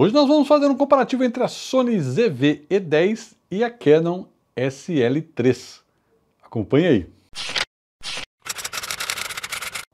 Hoje nós vamos fazer um comparativo entre a Sony ZV-E10 e a Canon SL3. Acompanhe aí.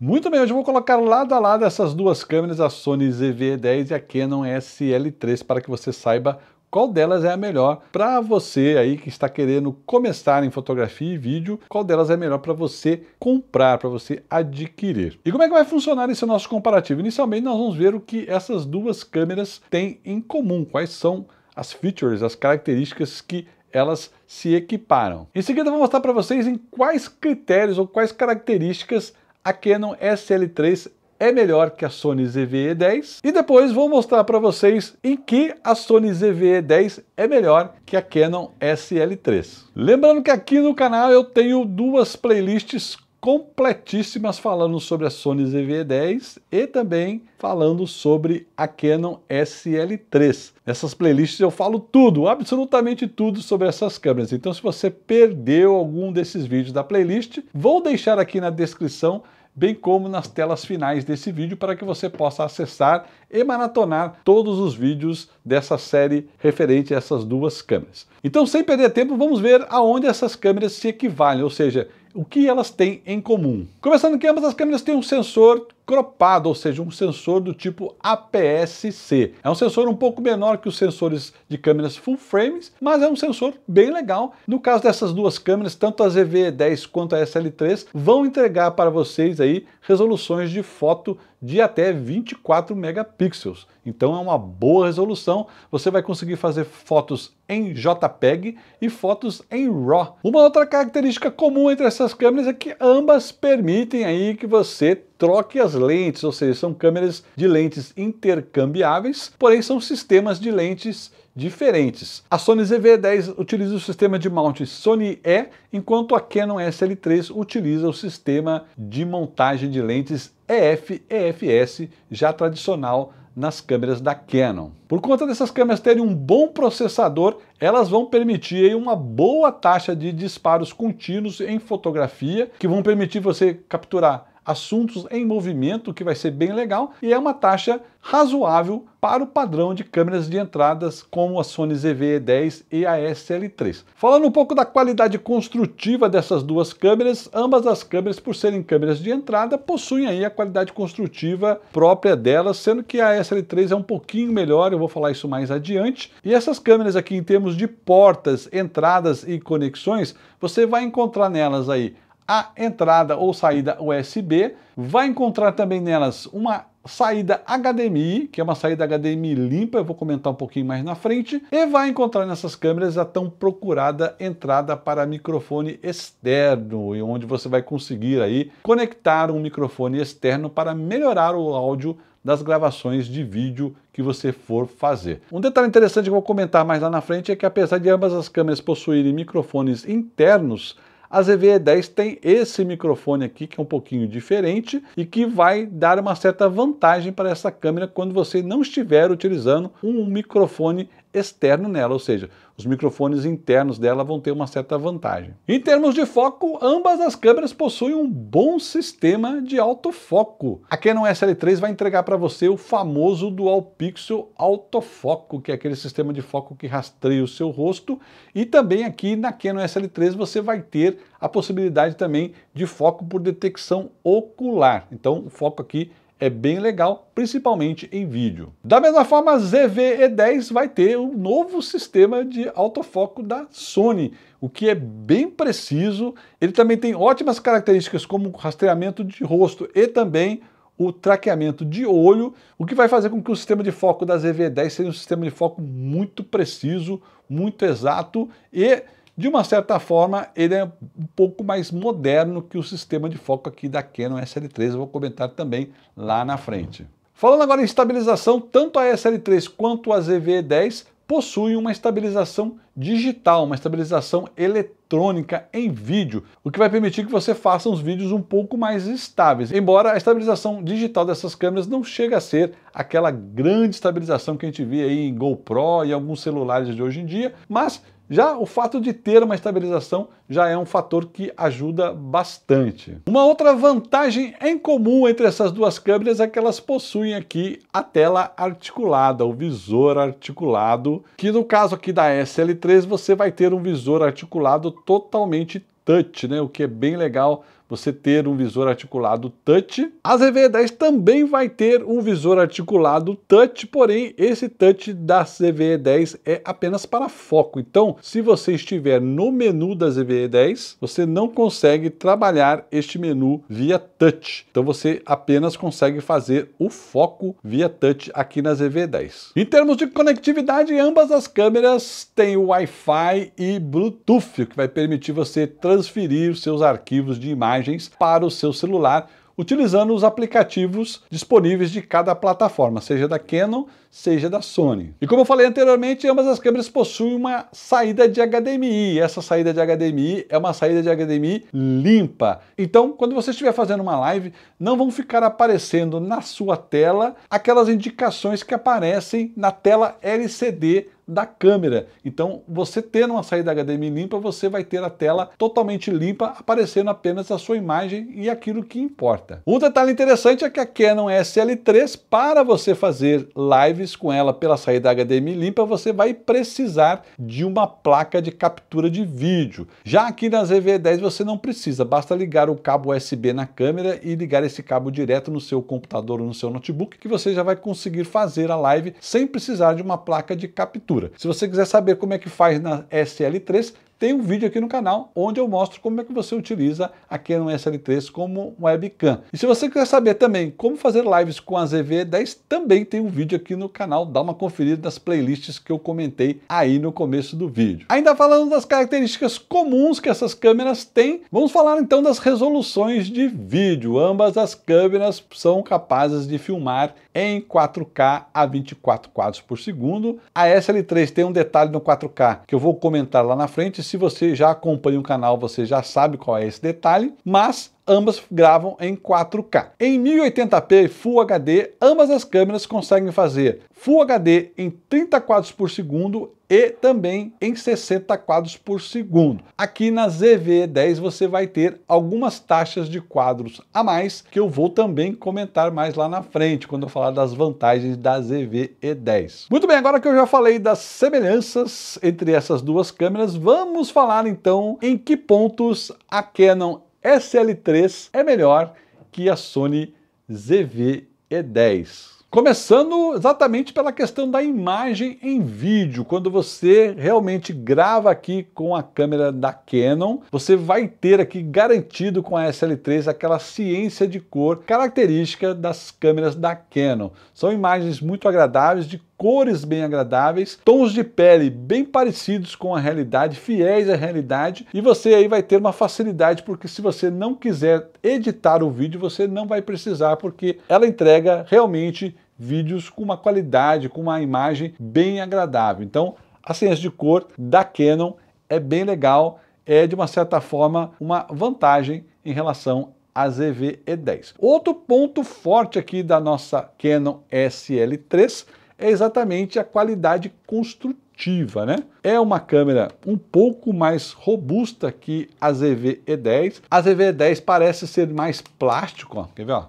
Muito bem, hoje eu vou colocar lado a lado essas duas câmeras, a Sony ZV-E10 e a Canon SL3, para que você saiba qual delas é a melhor para você aí que está querendo começar em fotografia e vídeo, qual delas é a melhor para você comprar, para você adquirir. E como é que vai funcionar esse nosso comparativo? Inicialmente nós vamos ver o que essas duas câmeras têm em comum, quais são as features, as características que elas se equiparam. Em seguida eu vou mostrar para vocês em quais critérios ou quais características a Canon SL3 é melhor que a Sony ZV-E10 e depois vou mostrar para vocês em que a Sony ZV-E10 é melhor que a Canon SL3. Lembrando que aqui no canal eu tenho duas playlists completíssimas falando sobre a Sony ZV-E10 e também falando sobre a Canon SL3. Nessas playlists eu falo tudo, absolutamente tudo sobre essas câmeras. Então se você perdeu algum desses vídeos da playlist, vou deixar aqui na descrição, bem como nas telas finais desse vídeo, para que você possa acessar e maratonar todos os vídeos dessa série referente a essas duas câmeras. Então, sem perder tempo, vamos ver aonde essas câmeras se equivalem, ou seja, o que elas têm em comum. Começando que ambas as câmeras têm um sensor cropado, ou seja, um sensor do tipo APS-C. É um sensor um pouco menor que os sensores de câmeras full frames, mas é um sensor bem legal. No caso dessas duas câmeras, tanto a ZV-E10 quanto a SL3 vão entregar para vocês aí resoluções de foto de até 24 megapixels. Então é uma boa resolução, você vai conseguir fazer fotos em JPEG e fotos em RAW. Uma outra característica comum entre essas câmeras é que ambas permitem aí que você troque as lentes, ou seja, são câmeras de lentes intercambiáveis, porém são sistemas de lentes diferentes. A Sony ZV-E10 utiliza o sistema de mount Sony E, enquanto a Canon SL3 utiliza o sistema de montagem de lentes EF e EFS, já tradicional nas câmeras da Canon. Por conta dessas câmeras terem um bom processador, elas vão permitir aí uma boa taxa de disparos contínuos em fotografia, que vão permitir você capturar assuntos em movimento, que vai ser bem legal, e é uma taxa razoável para o padrão de câmeras de entradas como a Sony ZV-E10 e a SL3. Falando um pouco da qualidade construtiva dessas duas câmeras, ambas as câmeras, por serem câmeras de entrada, possuem aí a qualidade construtiva própria delas, sendo que a SL3 é um pouquinho melhor, eu vou falar isso mais adiante. E essas câmeras aqui, em termos de portas, entradas e conexões, você vai encontrar nelas aí a entrada ou saída USB, vai encontrar também nelas uma saída HDMI, que é uma saída HDMI limpa, eu vou comentar um pouquinho mais na frente, e vai encontrar nessas câmeras a tão procurada entrada para microfone externo, e onde você vai conseguir aí conectar um microfone externo para melhorar o áudio das gravações de vídeo que você for fazer. Um detalhe interessante que eu vou comentar mais lá na frente é que, apesar de ambas as câmeras possuírem microfones internos, a ZV-E10 tem esse microfone aqui, que é um pouquinho diferente e que vai dar uma certa vantagem para essa câmera quando você não estiver utilizando um microfone externo nela, ou seja, os microfones internos dela vão ter uma certa vantagem. Em termos de foco, ambas as câmeras possuem um bom sistema de autofoco. A Canon SL3 vai entregar para você o famoso Dual Pixel Autofoco, que é aquele sistema de foco que rastreia o seu rosto, e também aqui na Canon SL3 você vai ter a possibilidade também de foco por detecção ocular. Então o foco aqui é bem legal, principalmente em vídeo. Da mesma forma, a ZV-E10 vai ter um novo sistema de autofoco da Sony, o que é bem preciso. Ele também tem ótimas características como rastreamento de rosto e também o traqueamento de olho, o que vai fazer com que o sistema de foco da ZV-E10 seja um sistema de foco muito preciso, muito exato e, de uma certa forma, ele é um pouco mais moderno que o sistema de foco aqui da Canon SL3, eu vou comentar também lá na frente. Falando agora em estabilização, tanto a SL3 quanto a ZV-E10 possuem uma estabilização digital, uma estabilização eletrônica em vídeo, o que vai permitir que você faça uns vídeos um pouco mais estáveis, embora a estabilização digital dessas câmeras não chegue a ser aquela grande estabilização que a gente vê aí em GoPro e alguns celulares de hoje em dia, mas Já o fato de ter uma estabilização já é um fator que ajuda bastante. Uma outra vantagem em comum entre essas duas câmeras é que elas possuem aqui a tela articulada, o visor articulado, que no caso aqui da SL3 você vai ter um visor articulado totalmente touch, né? O que é bem legal, você ter um visor articulado touch. A ZV-E10 também vai ter um visor articulado touch, porém esse touch da ZV-E10 é apenas para foco. Então, se você estiver no menu da ZV-E10, você não consegue trabalhar este menu via touch. Então você apenas consegue fazer o foco via touch aqui na ZV-E10. Em termos de conectividade, ambas as câmeras têm Wi-Fi e Bluetooth, que vai permitir você transferir seus arquivos de imagens para o seu celular utilizando os aplicativos disponíveis de cada plataforma, seja da Canon, seja da Sony. E como eu falei anteriormente, ambas as câmeras possuem uma saída de HDMI. Essa saída de HDMI é uma saída de HDMI limpa. Então, quando você estiver fazendo uma live, não vão ficar aparecendo na sua tela aquelas indicações que aparecem na tela LCD da câmera. Então, você tendo uma saída HDMI limpa, você vai ter a tela totalmente limpa, aparecendo apenas a sua imagem e aquilo que importa. Um detalhe interessante é que a Canon SL3, para você fazer lives com ela pela saída HDMI limpa, você vai precisar de uma placa de captura de vídeo. Já aqui na ZV-E10 você não precisa, basta ligar o cabo USB na câmera e ligar esse cabo direto no seu computador ou no seu notebook, que você já vai conseguir fazer a live sem precisar de uma placa de captura. Se você quiser saber como é que faz na SL3, tem um vídeo aqui no canal onde eu mostro como é que você utiliza a Canon SL3 como webcam. E se você quiser saber também como fazer lives com a ZV-E10, também tem um vídeo aqui no canal. Dá uma conferida nas playlists que eu comentei aí no começo do vídeo. Ainda falando das características comuns que essas câmeras têm, vamos falar então das resoluções de vídeo. Ambas as câmeras são capazes de filmar em 4K a 24 quadros por segundo. A SL3 tem um detalhe no 4K que eu vou comentar lá na frente. Se você já acompanha o canal, você já sabe qual é esse detalhe, mas ambas gravam em 4K. Em 1080p Full HD, ambas as câmeras conseguem fazer Full HD em 30 quadros por segundo e também em 60 quadros por segundo. Aqui na ZV-E10 você vai ter algumas taxas de quadros a mais, que eu vou também comentar mais lá na frente, quando eu falar das vantagens da ZV-E10. Muito bem, agora que eu já falei das semelhanças entre essas duas câmeras, vamos falar então em que pontos a Canon SL3 é melhor que a Sony ZV-E10. Começando exatamente pela questão da imagem em vídeo. Quando você realmente grava aqui com a câmera da Canon, você vai ter aqui garantido com a SL3 aquela ciência de cor característica das câmeras da Canon. São imagens muito agradáveis, de cores bem agradáveis, tons de pele bem parecidos com a realidade, fiéis à realidade, e você aí vai ter uma facilidade, porque se você não quiser editar o vídeo, você não vai precisar, porque ela entrega realmente vídeos com uma qualidade, com uma imagem bem agradável. Então, a ciência de cor da Canon é bem legal, é de uma certa forma uma vantagem em relação a ZV-E10. Outro ponto forte aqui da nossa Canon SL3 é exatamente a qualidade construtiva, né? É uma câmera um pouco mais robusta que a ZV-E10. A ZV-E10 parece ser mais plástico, ó. Quer ver, ó?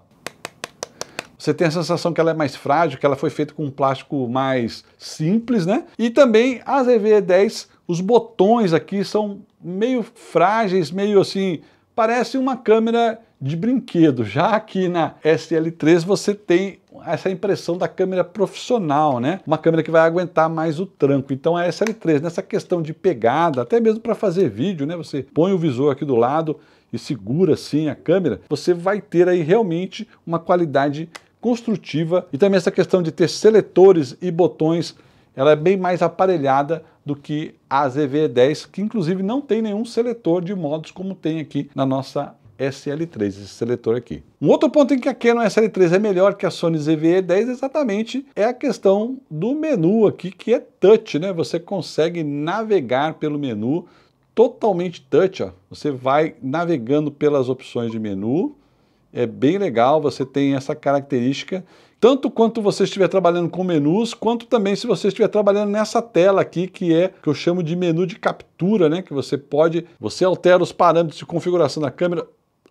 Você tem a sensação que ela é mais frágil, que ela foi feita com um plástico mais simples, né? E também a ZV-E10, os botões aqui são meio frágeis, meio assim, parece uma câmera de brinquedo. Já aqui na SL3 você tem essa impressão da câmera profissional, né? Uma câmera que vai aguentar mais o tranco. Então a SL3, nessa questão de pegada, até mesmo para fazer vídeo, né? Você põe o visor aqui do lado e segura assim a câmera, você vai ter aí realmente uma qualidade construtiva. E também essa questão de ter seletores e botões, ela é bem mais aparelhada do que a ZV-E10, que inclusive não tem nenhum seletor de modos como tem aqui na nossa SL3, esse seletor aqui. Um outro ponto em que a Canon SL3 é melhor que a Sony ZV-E10 exatamente é a questão do menu aqui, que é touch, né? Você consegue navegar pelo menu totalmente touch, ó. Você vai navegando pelas opções de menu, é bem legal, você tem essa característica tanto quanto você estiver trabalhando com menus, quanto também se você estiver trabalhando nessa tela aqui, que é que eu chamo de menu de captura, né? Que você altera os parâmetros de configuração da câmera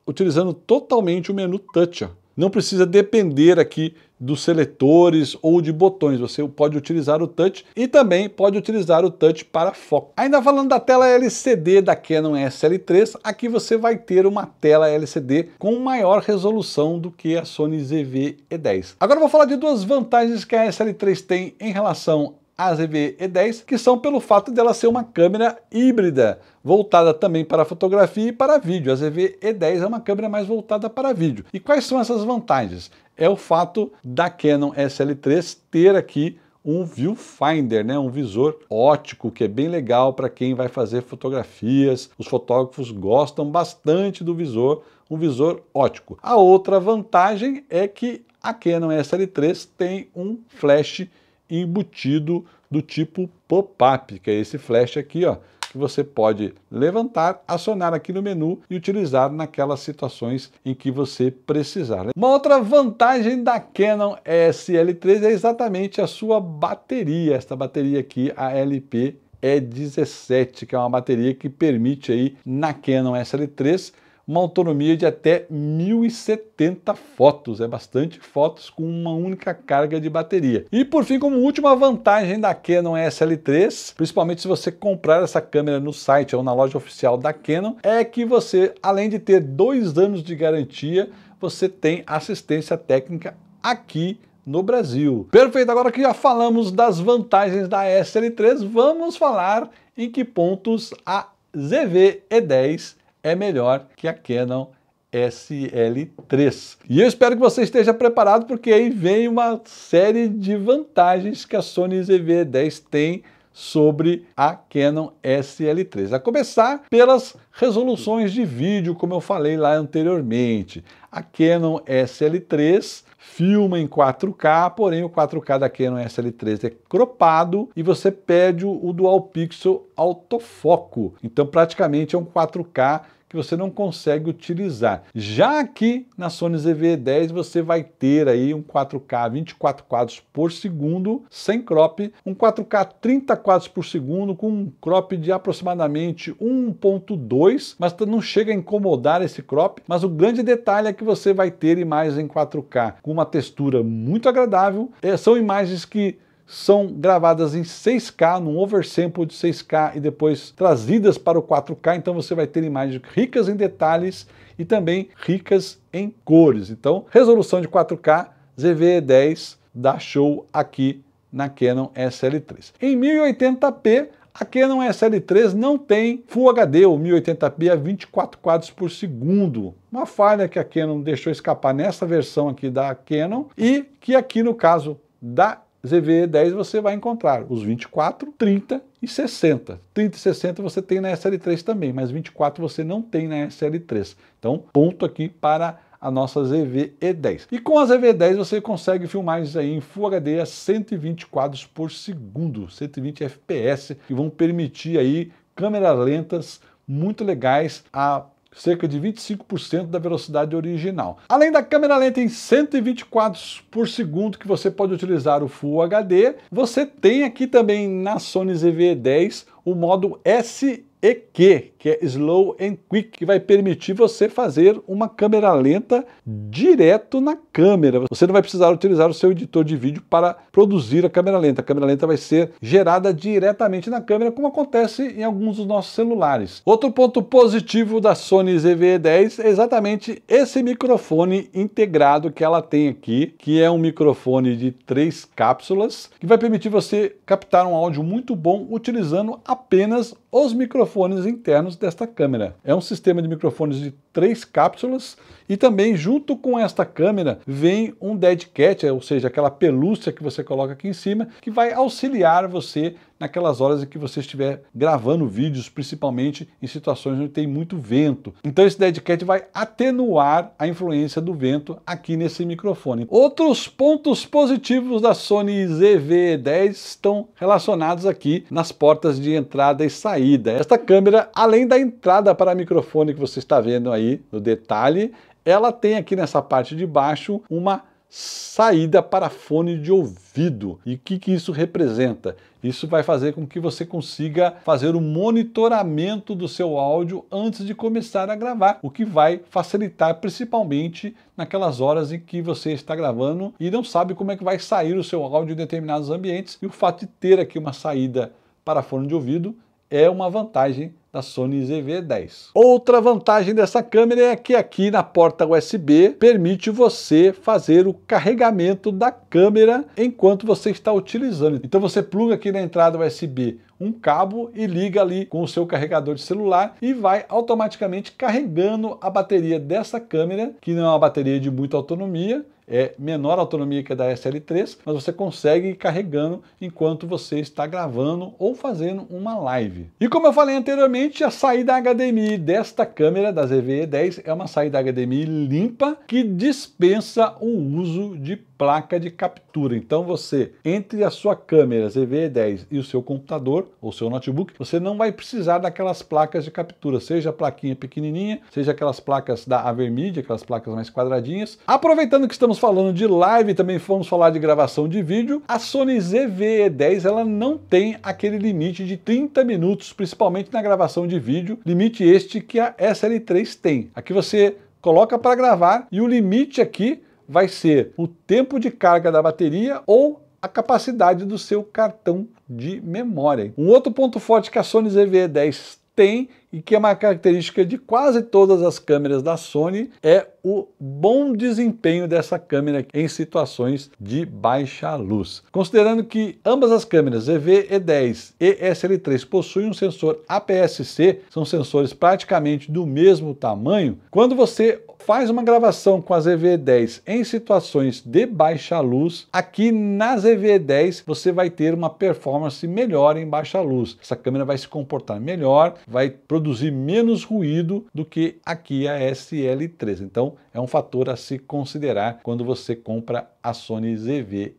utilizando totalmente o menu touch. Não precisa depender aqui dos seletores ou de botões, você pode utilizar o touch e também pode utilizar o touch para foco. Ainda falando da tela LCD da Canon SL3, aqui você vai ter uma tela LCD com maior resolução do que a Sony ZV-E10. Agora eu vou falar de duas vantagens que a SL3 tem em relação a ZV-E10, que são pelo fato dela ser uma câmera híbrida, voltada também para fotografia e para vídeo. A ZV-E10 é uma câmera mais voltada para vídeo. E quais são essas vantagens? É o fato da Canon SL3 ter aqui um viewfinder, né? Um visor óptico, que é bem legal para quem vai fazer fotografias. Os fotógrafos gostam bastante do visor, um visor óptico. A outra vantagem é que a Canon SL3 tem um flash embutido do tipo pop-up, que é esse flash aqui, ó, que você pode levantar, acionar aqui no menu e utilizar naquelas situações em que você precisar. Uma outra vantagem da Canon SL3 é exatamente a sua bateria, esta bateria aqui, a LP-E17, que é uma bateria que permite aí na Canon SL3 uma autonomia de até 1070 fotos, é bastante fotos com uma única carga de bateria. E por fim, como última vantagem da Canon SL3, principalmente se você comprar essa câmera no site ou na loja oficial da Canon, é que você, além de ter 2 anos de garantia, você tem assistência técnica aqui no Brasil. Perfeito, agora que já falamos das vantagens da SL3, vamos falar em que pontos a ZV-E10 é melhor que a Canon SL3. E eu espero que você esteja preparado, porque aí vem uma série de vantagens que a Sony ZV-E10 tem sobre a Canon SL3. A começar pelas resoluções de vídeo, como eu falei lá anteriormente. A Canon SL3 filma em 4K, porém o 4K da Canon SL3 é cropado e você perde o Dual Pixel Autofoco. Então praticamente é um 4K que você não consegue utilizar. Já aqui na Sony ZV-E10 você vai ter aí um 4K 24 quadros por segundo, sem crop, um 4K 30 quadros por segundo, com um crop de aproximadamente 1.2, mas não chega a incomodar esse crop, mas o grande detalhe é que você vai ter imagens em 4K com uma textura muito agradável, são imagens que são gravadas em 6K, num oversample de 6K e depois trazidas para o 4K, então você vai ter imagens ricas em detalhes e também ricas em cores. Então, resolução de 4K, ZV-E10 dá show aqui na Canon SL3. Em 1080p, a Canon SL3 não tem Full HD ou 1080p a 24 quadros por segundo. Uma falha que a Canon deixou escapar nessa versão aqui da Canon e que aqui no caso da ZV-E10 você vai encontrar os 24, 30 e 60. 30 e 60 você tem na SL3 também, mas 24 você não tem na SL3. Então, ponto aqui para a nossa ZV-E10. E com a ZV-E10 você consegue filmagens aí em Full HD a 120 quadros por segundo, 120 FPS, que vão permitir aí câmeras lentas muito legais a cerca de 25% da velocidade original. Além da câmera lenta em 120 quadros por segundo, que você pode utilizar o Full HD, você tem aqui também na Sony ZV-E10 o modo SEQ, que é Slow and Quick, que vai permitir você fazer uma câmera lenta direto na câmera. Você não vai precisar utilizar o seu editor de vídeo para produzir a câmera lenta. A câmera lenta vai ser gerada diretamente na câmera, como acontece em alguns dos nossos celulares. Outro ponto positivo da Sony ZV-E10 é exatamente esse microfone integrado que ela tem aqui, que é um microfone de 3 cápsulas, que vai permitir você captar um áudio muito bom utilizando apenas os microfones internos desta câmera. É um sistema de microfones de 3 cápsulas e também junto com esta câmera vem um dead cat, ou seja, aquela pelúcia que você coloca aqui em cima, que vai auxiliar você naquelas horas em que você estiver gravando vídeos, principalmente em situações onde tem muito vento. Então esse dead cat vai atenuar a influência do vento aqui nesse microfone. Outros pontos positivos da Sony ZV-E10 estão relacionados aqui nas portas de entrada e saída. Esta câmera, além da entrada para microfone que você está vendo aí no detalhe, ela tem aqui nessa parte de baixo uma saída para fone de ouvido. E o que isso representa? Isso vai fazer com que você consiga fazer o monitoramento do seu áudio antes de começar a gravar, o que vai facilitar principalmente naquelas horas em que você está gravando e não sabe como é que vai sair o seu áudio em determinados ambientes. E o fato de ter aqui uma saída para fone de ouvido é uma vantagem da Sony ZV-E10. Outra vantagem dessa câmera é que aqui na porta USB permite você fazer o carregamento da câmera enquanto você está utilizando. Então você pluga aqui na entrada USB um cabo e liga ali com o seu carregador de celular e vai automaticamente carregando a bateria dessa câmera, que não é uma bateria de muita autonomia, é menor autonomia que a da SL3, mas você consegue ir carregando enquanto você está gravando ou fazendo uma live. E como eu falei anteriormente, a saída HDMI desta câmera, da ZV-E10, é uma saída HDMI limpa que dispensa o uso de placa de captura. Então você, entre a sua câmera ZV-E10 e o seu computador ou seu notebook, você não vai precisar daquelas placas de captura, seja a plaquinha pequenininha, seja aquelas placas da AverMedia, aquelas placas mais quadradinhas. Aproveitando que estamos falando de live, também vamos falar de gravação de vídeo. A Sony ZV-E10 ela não tem aquele limite de 30 minutos, principalmente na gravação de vídeo, limite este que a SL3 tem. Aqui você coloca para gravar e o limite aqui vai ser o tempo de carga da bateria ou a capacidade do seu cartão de memória. Um outro ponto forte que a Sony ZV-E10 tem, e que é uma característica de quase todas as câmeras da Sony, é o bom desempenho dessa câmera em situações de baixa luz. Considerando que ambas as câmeras ZV-E10 e SL3 possuem um sensor APS-C, são sensores praticamente do mesmo tamanho, quando você faz uma gravação com a ZV-E10 em situações de baixa luz, aqui na ZV-E10 você vai ter uma performance melhor em baixa luz. Essa câmera vai se comportar melhor, vai produzir menos ruído do que aqui a SL3. Então é um fator a se considerar quando você compra a Sony ZV-E10.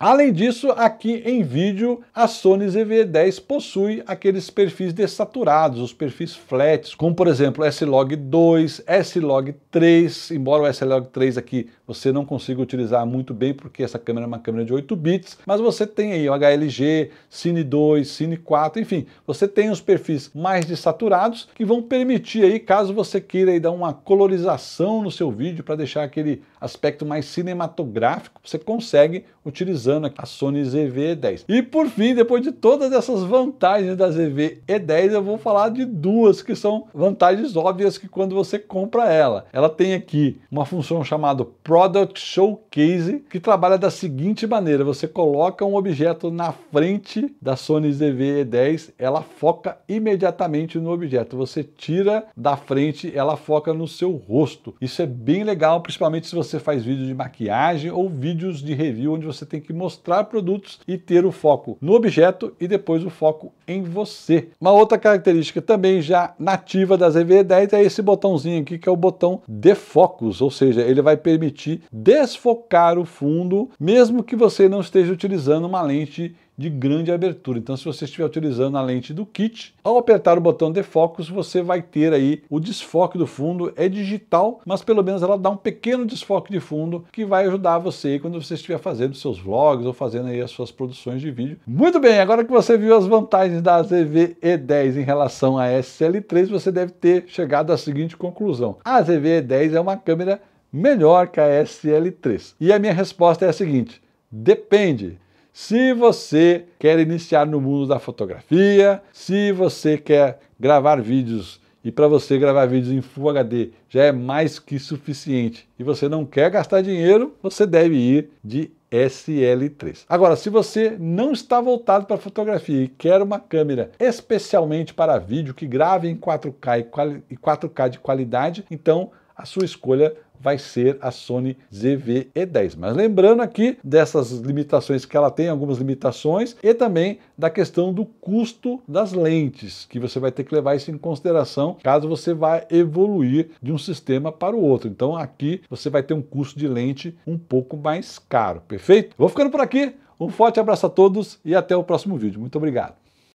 Além disso, aqui em vídeo, a Sony ZV-E10 possui aqueles perfis dessaturados, os perfis flats, como por exemplo S-Log2, S-Log3, embora o S-Log3 aqui você não consiga utilizar muito bem porque essa câmera é uma câmera de 8 bits, mas você tem aí o HLG, Cine 2, Cine 4, enfim, você tem os perfis mais dessaturados que vão permitir aí, caso você queira aí dar uma colorização no seu vídeo para deixar aquele aspecto mais cinematográfico, você consegue utilizando a Sony ZV-E10. E por fim, depois de todas essas vantagens da ZV-E10, eu vou falar de duas que são vantagens óbvias que quando você compra ela. Ela tem aqui uma função chamada Product Showcase, que trabalha da seguinte maneira: você coloca um objeto na frente da Sony ZV-E10, ela foca imediatamente no objeto. Você tira da frente, ela foca no seu rosto. Isso é bem legal, principalmente se você faz vídeo de maquiagem ou vídeos de review, onde você tem que mostrar produtos e ter o foco no objeto e depois o foco em você. Uma outra característica também já nativa da ZV-E10 é esse botãozinho aqui, que é o botão Defocus, ou seja, ele vai permitir desfocar o fundo, mesmo que você não esteja utilizando uma lente de grande abertura. Então, se você estiver utilizando a lente do kit, ao apertar o botão Defocus, você vai ter aí o desfoque do fundo. É digital, mas pelo menos ela dá um pequeno desfoque de fundo que vai ajudar você aí quando você estiver fazendo seus vlogs ou fazendo aí as suas produções de vídeo. Muito bem, agora que você viu as vantagens da ZV-E10 em relação à SL3, você deve ter chegado à seguinte conclusão: a ZV-E10 é uma câmera melhor que a SL3. E a minha resposta é a seguinte: depende. Se você quer iniciar no mundo da fotografia, se você quer gravar vídeos, e para você gravar vídeos em Full HD já é mais que suficiente, e você não quer gastar dinheiro, você deve ir de SL3. Agora, se você não está voltado para fotografia e quer uma câmera especialmente para vídeo, que grave em 4K e 4K de qualidade, então a sua escolha vai ser a Sony ZV-E10. Mas lembrando aqui dessas limitações que ela tem, algumas limitações, e também da questão do custo das lentes, que você vai ter que levar isso em consideração caso você vá evoluir de um sistema para o outro. Então aqui você vai ter um custo de lente um pouco mais caro, perfeito? Vou ficando por aqui, um forte abraço a todos e até o próximo vídeo. Muito obrigado!